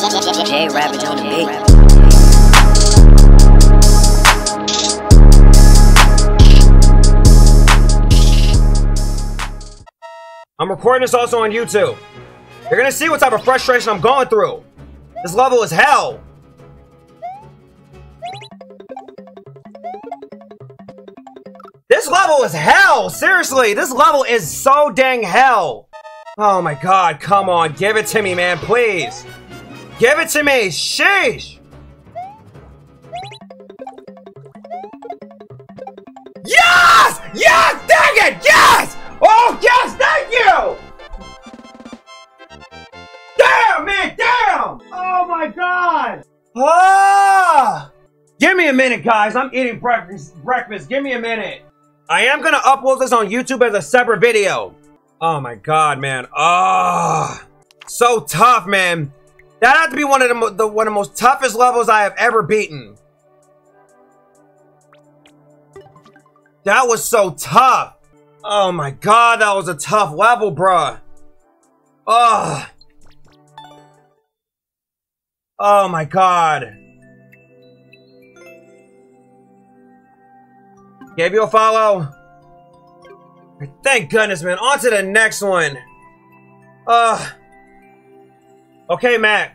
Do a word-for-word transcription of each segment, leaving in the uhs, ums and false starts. J Rabbit on the beat. I'm recording this also on YouTube. You're gonna see what type of frustration I'm going through. This level is hell. This level is hell. Seriously, this level is so dang hell. Oh my God, come on. Give it to me, man, please. Give it to me. Sheesh. Yes! Yes! Dang it! Yes! Oh, yes, thank you! Damn, man, damn! Oh, my God! Ah! Give me a minute, guys. I'm eating breakfast. breakfast. Give me a minute. I am going to upload this on YouTube as a separate video. Oh, my God, man. Ah! So tough, man. That had to be one of the, the, one of the most toughest levels I have ever beaten. That was so tough. Oh my God, that was a tough level, bruh. Ugh. Oh my God. Gave you a follow? Thank goodness, man. On to the next one. Ugh. Okay, Matt.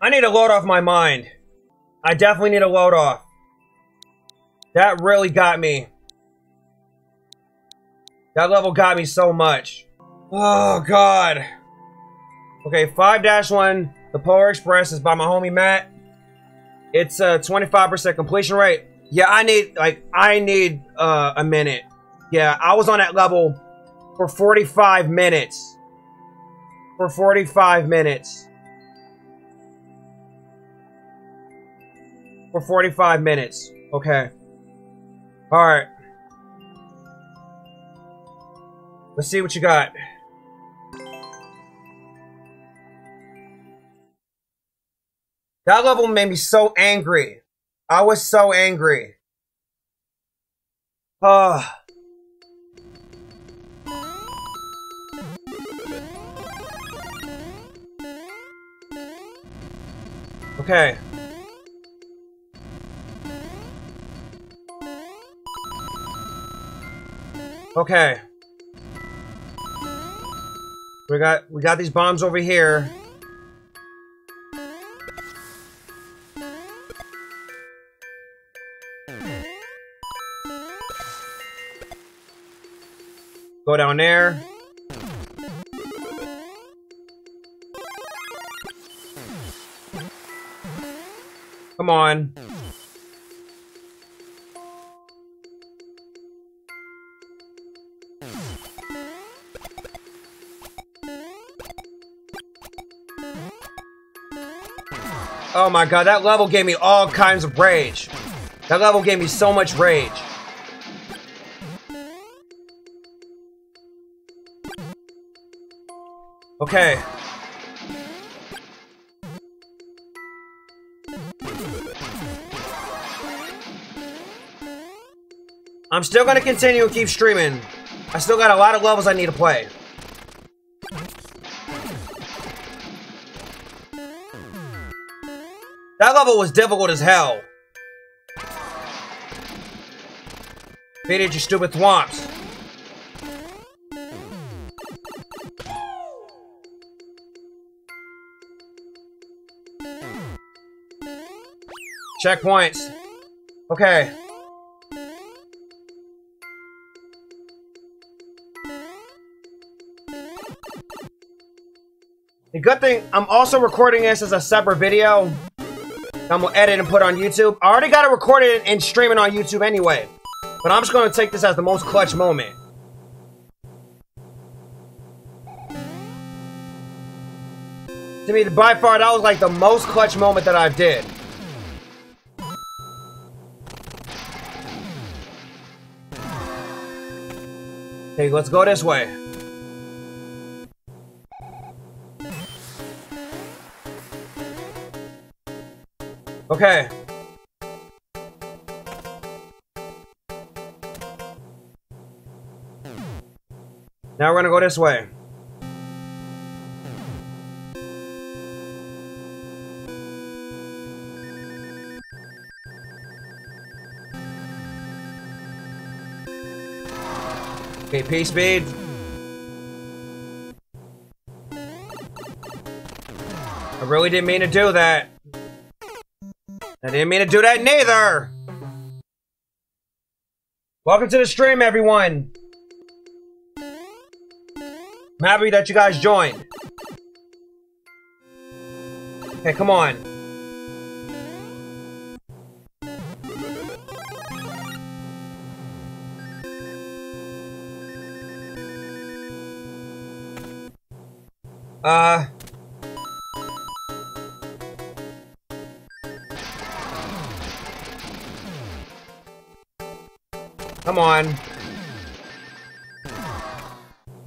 I need to load off my mind. I definitely need to load off. That really got me. That level got me so much. Oh, God. Okay, five dash one, the Power Express is by my homie Matt. It's a twenty-five percent completion rate. Yeah, I need, like, I need uh, a minute. Yeah, I was on that level for forty-five minutes. For forty-five minutes. For forty-five minutes. Okay. All right. Let's see what you got. That level made me so angry. I was so angry. Ah. Okay. Okay. We got we got these bombs over here. Go down there. Come on. Oh my God, that level gave me all kinds of rage. That level gave me so much rage. Okay. I'm still gonna continue and keep streaming. I still got a lot of levels I need to play. That level was difficult as hell. Beat it, you stupid thwomps. Checkpoints. Okay. The good thing, I'm also recording this as a separate video. I'm gonna edit and put on YouTube. I already got it recorded and streaming on YouTube anyway. But I'm just gonna take this as the most clutch moment. To me, by far, that was like the most clutch moment that I've did. Okay, let's go this way. Okay. Now we're gonna go this way. Okay, P-Speed. I really didn't mean to do that. I didn't mean to do that neither! Welcome to the stream, everyone! I'm happy that you guys joined. Okay, come on. Uh... Come on.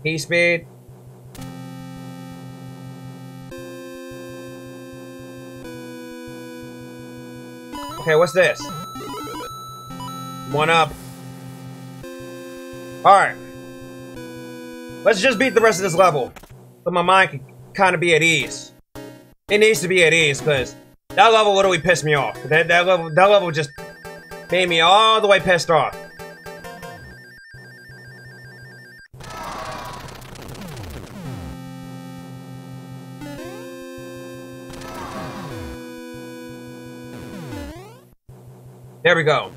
P-Speed. Okay, what's this? One up. Alright. Let's just beat the rest of this level. So my mind can kind of be at ease. It needs to be at ease, because that level literally pissed me off. That, that, level, that level just made me all the way pissed off. There we go.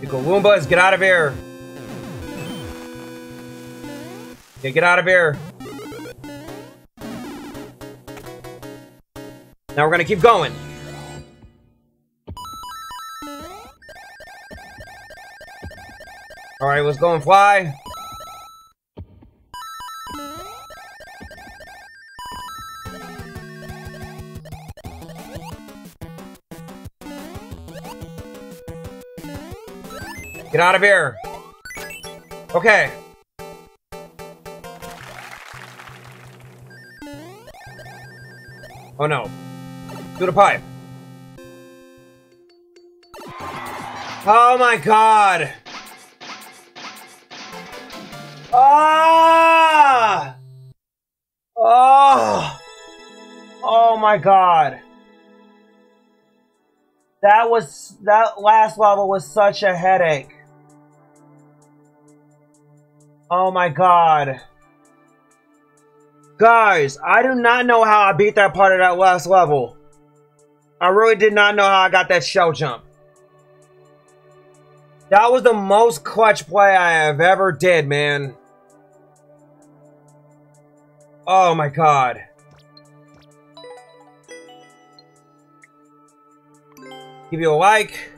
You go, Woombas, get out of here. Okay, get out of here. Now we're gonna keep going. Alright, let's go and fly. Get out of here. Okay. Oh no. Through the pipe. Oh my god. Ah! Oh! Oh my god. That was, that last level was such a headache. Oh my god. Guys, I do not know how I beat that part of that last level. I really did not know how I got that shell jump. That was the most clutch play I have ever did, man. Oh my god. Give you a like.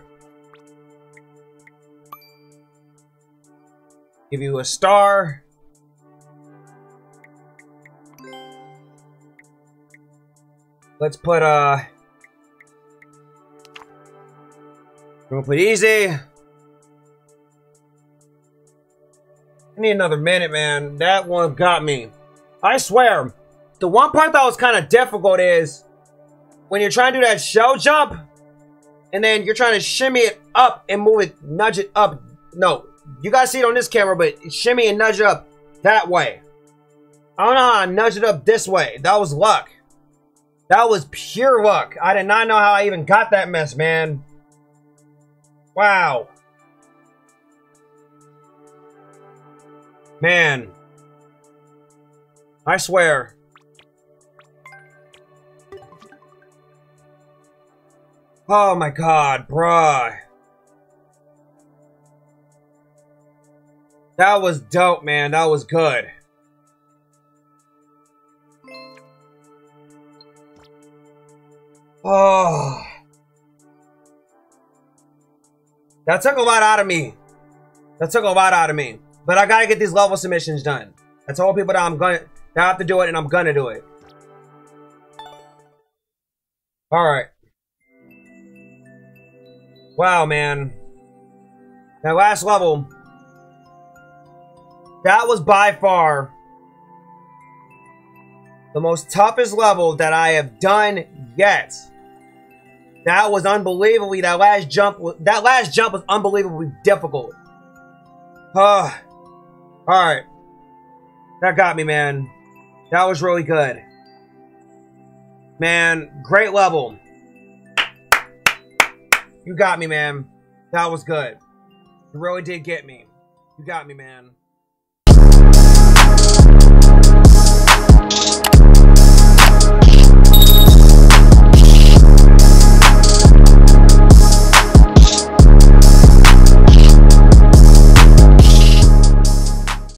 Give you a star. Let's put uh we're gonna put easy. I need another minute, man. That one got me. I swear, the one part that was kind of difficult is when you're trying to do that shell jump and then you're trying to shimmy it up and move it, nudge it up. No. You guys see it on this camera, but shimmy and nudge it up that way. I don't know how I nudged it up this way. That was luck. That was pure luck. I did not know how I even got that mess, man. Wow. Man. I swear. Oh my god, bruh. That was dope, man. That was good. Oh. That took a lot out of me. That took a lot out of me. But I gotta get these level submissions done. I told people that I'm gonna, that I have to do it, and I'm gonna do it. Alright. Wow, man. That last level. That was by far the most toughest level that I have done yet. That was unbelievably, that last jump was, that last jump was unbelievably difficult. Uh, Alright. That got me, man. That was really good. Man, great level. You got me, man. That was good. You really did get me. You got me, man.